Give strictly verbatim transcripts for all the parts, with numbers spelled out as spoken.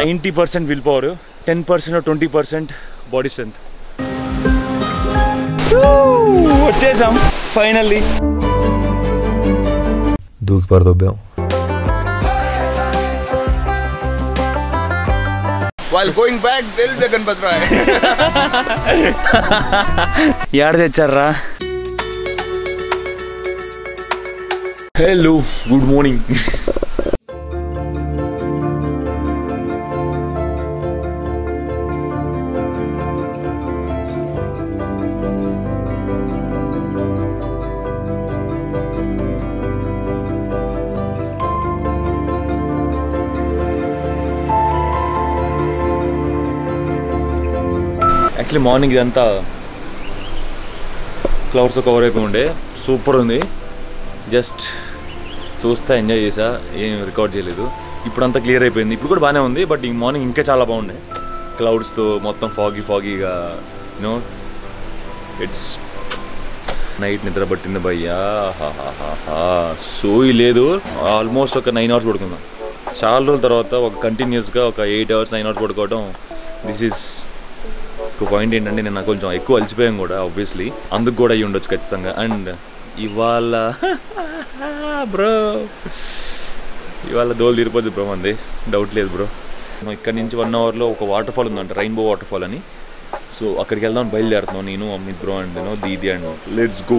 ninety percent willpower, ten percent or twenty percent body strength. Woo! Finally! Duke Bardo Bill. While going back, they'll take and batray. Hello, good morning. Actually, morning janta clouds are covered. Super undi. Just చూస్తా enjoy చేశా ఏం record చేయలేదు ఇప్పుడంతా clear అయిపోయింది ఇప్పుడు కూడా బానే ఉంది బట్ ఈ మార్నింగ్ ఇంకా చాలా బాగుంది క్లౌడ్స్ తో మొత్తం foggy foggy గా you know it's నైట్ నిద్ర పట్టింది భయ్యా హాహాహా సోయి లేదు ఆల్మోస్ట్ ఒక nine hours పడుకున్నా చాలా రోజుల తర్వాత ఒక కంటిన్యూస్ గా ఒక eight hours nine hours పడుకోవడం దిస్ ఇస్ ఒక పాయింట్ ఏంటంటే నేను కొంచెం ఎక్కువ అలసిపోయాను కూడా ఆబ్వియస్లీ అందుకు కూడా అయ్యి ఉండొచ్చు ఖచ్చితంగా అండ్ ఇవాళ bro, you all dole diripodi bro mande doubt led bro. No, ikkada nunchi one hour lo oka waterfall undanta rainbow waterfall ani. So akkadiki veldam bail dertanu nenu Amit bro and no Didi and let's go.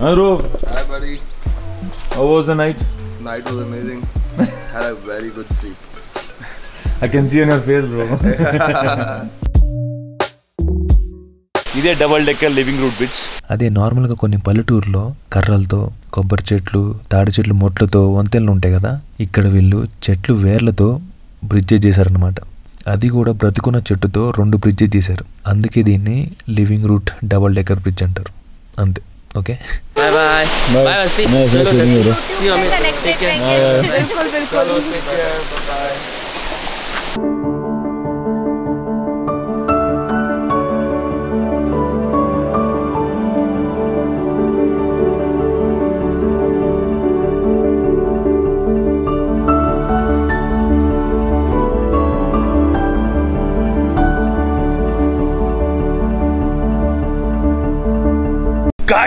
Hi bro. Hi buddy. How was the night? Night was amazing. Had a very good sleep. I can see on your face bro. ఇదే double decker living root bridge అదే నార్మల్గా కొన్ని పల్లెటూరులో కర్రలతో కొబ్బరి చెట్లు తాడి చెట్లు మొట్లతో వంతెనలు ఉంటాయి కదా ఇక్కడ వీళ్ళు చెట్లు వేర్లతో బ్రిడ్జ్ చేశారనమాట అది కూడా బ్రతుకున్న చెట్టుతో రెండు బ్రిడ్జ్ చేశారు అందుకే దీన్ని living root double decker bridge అంటారు అంతే ఓకే బాయ్ బాయ్ బాయ్ వస్తి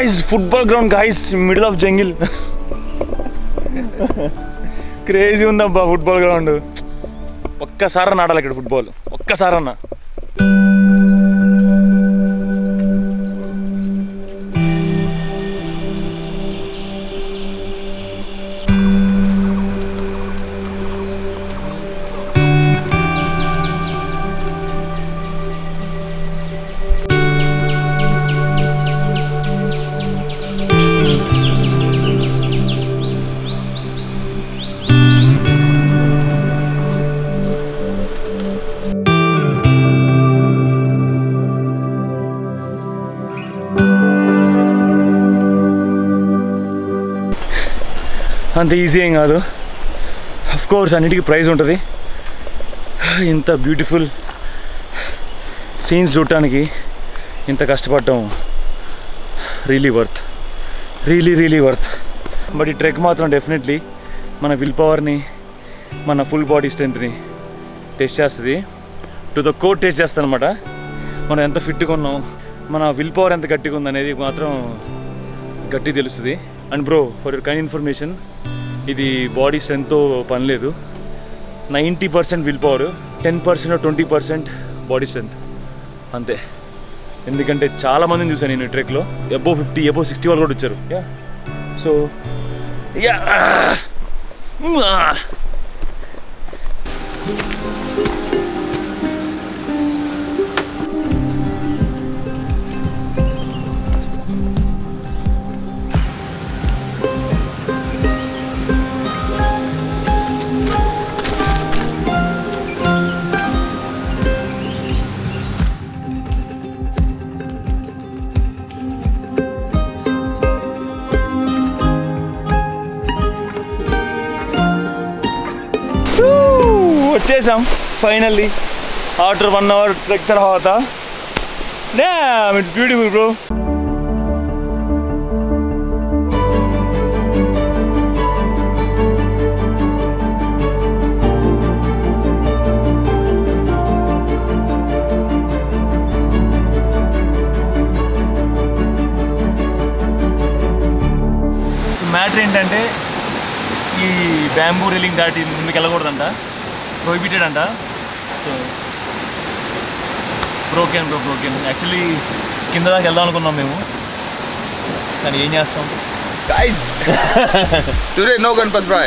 Guys, football ground, guys, middle of jungle. Crazy unda ba football ground. Pakka sara naadala ikkada football. Pakka sara na. అంత ఈజీ ఏం కాదు of course అన్నిటికీ praise ఉంటుంది ఇంత beautiful scenes చూడటానికి ఇంత కష్టపడటం really worth really really worth but ఈ ట్రెక్ మాత్రం డెఫినెట్లీ మన విల్ పవర్ని మన ఫుల్ బాడీ స్ట్రెంత్ని టెస్ట్ చేస్తుంది టు ద కోర్ టెస్ట్ చేస్తుంది అనమాట మనం ఎంత ఫిట్గా ఉన్నాం మన విల్ పవర్ ఎంత గట్టిగా ఉందనేది మాత్రం గట్టిగా తెలుస్తుంది and bro for your kind information ఇది బాడీ స్ట్రెంగ్తో పని లేదు ninety percent will power ten percent twenty percent body strength అంతే ఎందుకంటే చాలామందిని చూసాను నేను ఈ ట్రెక్లో అబో ఫిఫ్టీ అబో సిక్స్టీ వాళ్ళు కూడా వచ్చారు యా సో యా చేసాం finally after one hour trek తర్వాత డామ్ ఇట్స్ బ్యూటిఫుల్ బ్రో ఏంటంటే ఈ బ్యాంబూ రీలింగ్ దాటి ముందుకు వెళ్ళకూడదంట, ప్రొహిబిటెడ్ అంట. So broken bro broken actually కింద దాకా వెళ్దాం అనుకున్నాం మేము, కానీ ఏం చేస్తాం. Guys, today no Ganpat Rai.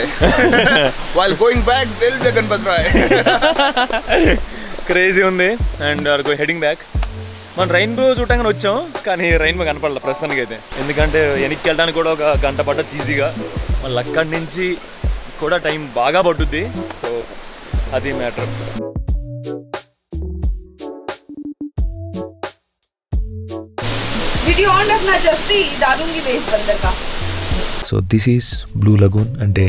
While going back, there is a Ganpat Rai. Crazy undi, and we are going heading back. Man rain bro chutanga vacham kaani rain ma kanapadala prasaniki aithe endukante enikki veldaniki kuda oka ganta patta easy ga man akkad nunchi kuda time baga pattuddi so adi matter. Video on rakhna jasti darungi base bandar ka. So this is Blue Lagoon and a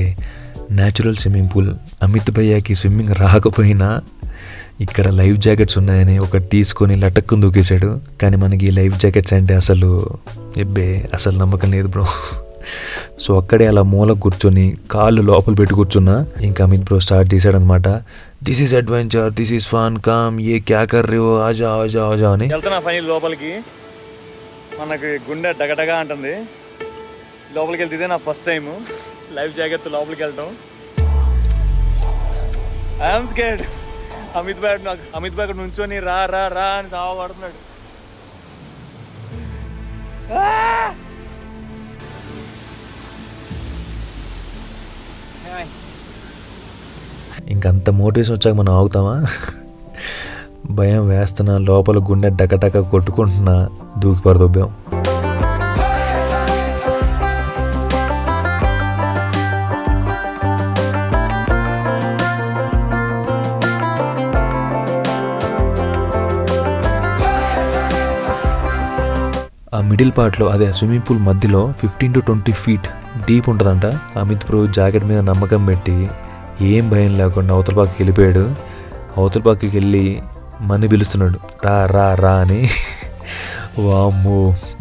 natural swimming pool. Amit Bhaiya ki swimming రాకపోయినా ఇక్కడ life jackets ఉన్నాయని ఒకటి తీసుకొని లటక్కుని దూకేశాడు. కానీ మనకి life jackets అంటే అసలు ఎబ్బే అసలు నమ్మకం లేదు బ్రో. సో అక్కడే అలా మూల కూర్చొని కాళ్ళు లోపల పెట్టి కూర్చున్నా ఇంకా అమిత్ బ్రో స్టార్ట్ చేశాడు అనమాట. This is adventure, this is fun, కామ్ ఏ క్యా కర్ రహే హో, ఆజా ఆజా ఆజా అని వెళ్తున్నా. ఫైనల్ లోపలికి మనకి గుండె డగడగా అంటుంది. లోపలికి వెళ్తే ఇదే నా ఫస్ట్ టైం లైఫ్ జాకెట్ లోపలికి వెళ్ళటం. I'm scared. అమిత్ భాయ్ నాకు అమిత్ భాయ్ అక్కడ నుంచొని రా రా రా అని సావ పడుతున్నాడు. ఇంకంత మోటివేషన్ వచ్చాక మనం ఆగుతామా? భయం వేస్తున్నా, లోపల గుండె డకటక కొట్టుకుంటున్నా, దూకి పడదొబ్బాం. ఆ మిడిల్ పార్ట్లో అదే స్విమ్మింగ్ పూల్ మధ్యలో fifteen to twenty feet deep ఉంటుందంట. అమిత్ ప్రో జాకెట్ మీద నమ్మకం పెట్టి ఏం భయం లేకుండా అవతల పక్కకి వెళ్ళిపోయాడు. అవతల పక్కకి వెళ్ళి మని పిలుస్తున్నాడు రా రా రా అని. వామ్మో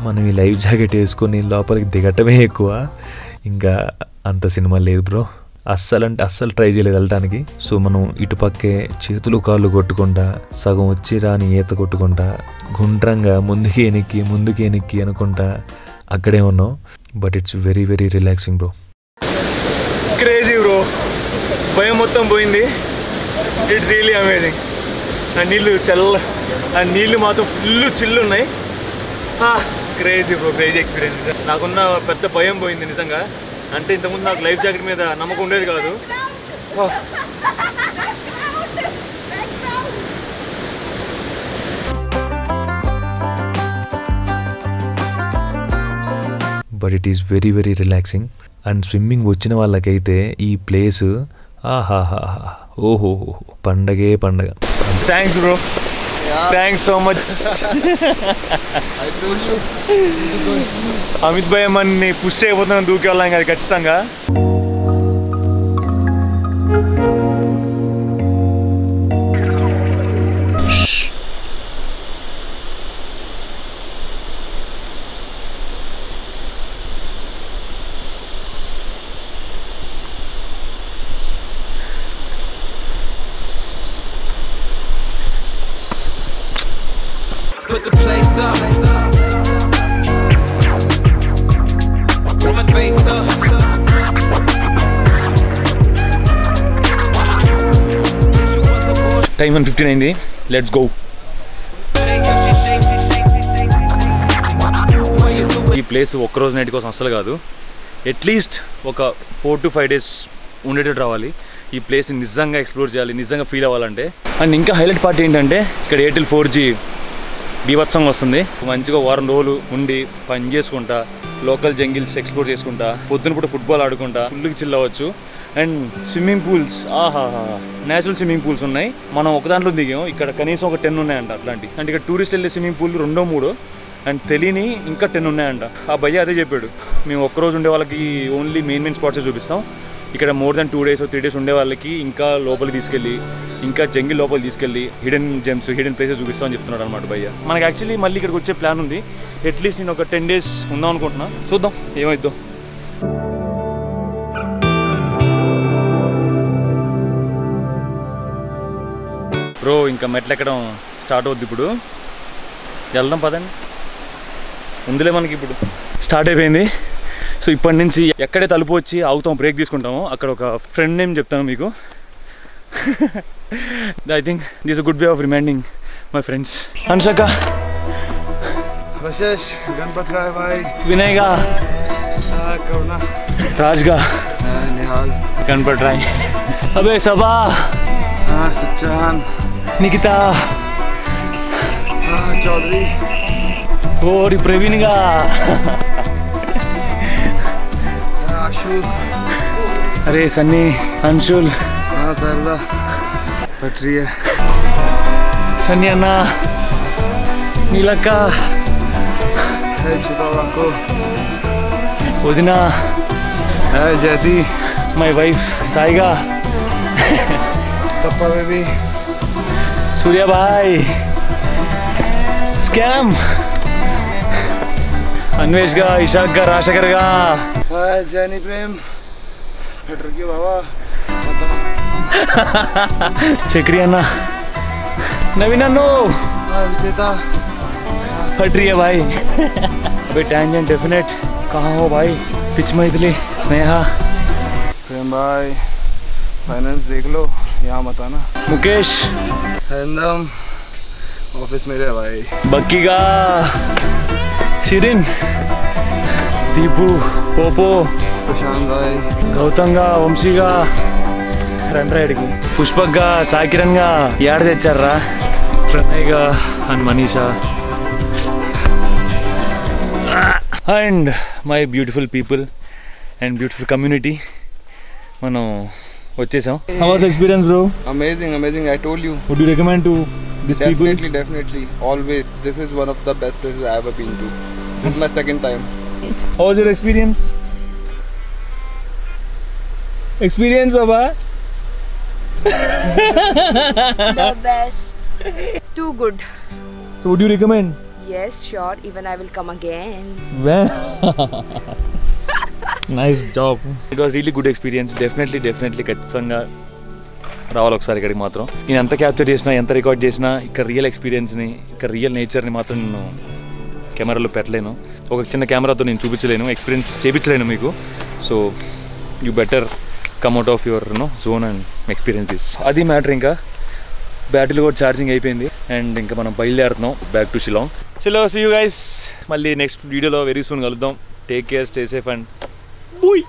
మనం ఈ లైఫ్ జాకెట్ వేసుకొని లోపలికి దిగటమే ఎక్కువ, ఇంకా అంత సినిమా లేదు బ్రో. అస్సలు అంటే అస్సలు ట్రై చేయలేదు వెళ్ళటానికి. సో మనం ఇటుపక్కే చేతులు కాళ్ళు కొట్టుకుంటా, సగం వచ్చి రాని ఈత కొట్టుకుంటా, గుండ్రంగా ముందుకి ఎనిక్కి ముందుకి ఎనిక్కి అనుకుంటా అక్కడే ఉన్నాం. But it's very very relaxing bro, crazy bro. భయం మొత్తం పోయింది. It's really amazing. ఆ నీళ్ళు చల్ల, ఆ నీళ్ళు మాత్రం ఫుల్ చిల్లు ఉన్నాయి. Crazy bro, crazy experience. నాకున్న పెద్ద భయం పోయింది నిజంగా. అంటే ఇంతకుముందు నాకు లైఫ్ జాకెట్ మీద నమ్మకం ఉండేది కాదు. But it is very very relaxing. And swimming వచ్చిన వాళ్ళకైతే ఈ ప్లేస్ ఆహాహా ఓహో పండగే పండగ. Thanks bro, thanks so much. Amit భాయ్ మనని పుష్ చేయబోతున్నాను దూకి వెళ్ళాం కదా ఖచ్చితంగా. Time one fifteen అయింది. Let's go. ఈ ప్లేస్ ఒక్కరోజు నైట్ కోసం అస్సలు కాదు, అట్లీస్ట్ ఒక ఫోర్ టు ఫైవ్ డేస్ ఉండేటట్టు రావాలి. ఈ ప్లేస్ని నిజంగా ఎక్స్ప్లోర్ చేయాలి, నిజంగా ఫీల్ అవ్వాలంటే. అండ్ ఇంకా హైలైట్ పార్ట్ ఏంటంటే ఇక్కడ ఎయిర్టెల్ ఫోర్ జీ బీభత్సంగా వస్తుంది. మంచిగా వారం రోజులు ఉండి పని చేసుకుంటా, లోకల్ జంగిల్స్ ఎక్స్ప్లోర్ చేసుకుంటా, పొద్దున పూట ఫుట్బాల్ ఆడుకుంటా, ఫుల్కి చిల్ అవ్వచ్చు. అండ్ స్విమ్మింగ్ పూల్స్ ఆహా, నేచురల్ స్విమ్మింగ్ పూల్స్ ఉన్నాయి. మనం ఒక దాంట్లో దిగాం, ఇక్కడ కనీసం ఒక టెన్ ఉన్నాయంట అట్లాంటి. అండ్ ఇక్కడ టూరిస్ట్ వెళ్ళే స్విమ్మింగ్ పూల్ రెండో మూడో, అండ్ తెలియని ఇంకా టెన్ ఉన్నాయంట. ఆ భయ్య అదే చెప్పాడు, మేము ఒక్కరోజు ఉండే వాళ్ళకి ఓన్లీ మెయిన్ మెయిన్ స్పాట్సే చూపిస్తాం, ఇక్కడ more than two days three days ఉండే వాళ్ళకి ఇంకా లోపలికి తీసుకెళ్ళి, ఇంకా జంగిల్ లోపలికి తీసుకెళ్ళి హిడెన్ జెమ్స్ హిడెన్ ప్లేసెస్ చూపిస్తామని చెప్తున్నాడు అనమాట భయ్య. మనకు యాక్చువల్లీ మళ్ళీ ఇక్కడికి వచ్చే ప్లాన్ ఉంది. అట్లీస్ట్ నేను ఒక టెన్ డేస్ ఉందాం అనుకుంటున్నా, చూద్దాం ఏమైద్దాం. బ్రో ఇంకా మెట్లు ఎక్కడం స్టార్ట్ అవుద్ది, ఇప్పుడు వెళ్దాం పదండి. ఉందిలే మనకి ఇప్పుడు స్టార్ట్ అయిపోయింది. సో ఇప్పటి నుంచి ఎక్కడే తలుపు వచ్చి అవుతాం బ్రేక్ తీసుకుంటామో అక్కడ ఒక ఫ్రెండ్ నేమ్ చెప్తాను మీకు. I think this good way of reminding my friends. హన్సక వశేష్ గణపతి రాయ్ భాయ్ వినయగా కరుణ రాజ్గా निहाल गणपत राय अबे सबा सच्चान निकिता चौधरी और प्रवीण का आशु अरे सन्नी अंशुल सरदा पटरिया सन्नी अन्ना नीलका को उदना जयती my wife Saiga Tappa baby Surya bhai Scam Anvesh ga Ishaq ga Rashakar ga Hi Jani Prem Peter ki baba Chekriana Navina no Vijeta Patriya bhai Bit tangent definite kahan ho bhai पिच मैथिली स्नेहा प्रेम भाई finance देख लो यहाँ मत आना Mukesh हैंडम office मेरे भाई बक्की का शिरिन दीपू पोपो प्रशांत भाई गौतम का वंशी का रंड्राइड की पुष्पक का साकिरन का यार दे चल रहा प्रणय का हनुमानीशा and my beautiful people and beautiful community. Mano, how was the experience, bro? Amazing, amazing. I told you. Would you recommend to these people? Definitely, definitely. Always. This is one of the best places I have ever been to. This is my second time. How was your experience? Experience, Baba? The best. Too good. So, would you recommend? Yes, sure. Even I will come again. Nice job. It was really good experience. Definitely, definitely. Kachanga raval okkari ikkadi matram. Nenu anta capture chesina, anta record chesina, ikkada real experience ni, ikkada real nature ni matram nenu camera lo pettalenu. Oka chinna camera tho nenu chupichalenu, experience cheyichalenu meeku. So you better come out of your, you know, zone and experience this. Adi matter inga. Battery కూడా charging అయిపోయింది and ఇంకా మనం బయలుదేరుతున్నాం back to Shillong. చలో see you guys, మళ్ళీ next వీడియోలో very soon కలుద్దాం. Take care, stay safe and bye.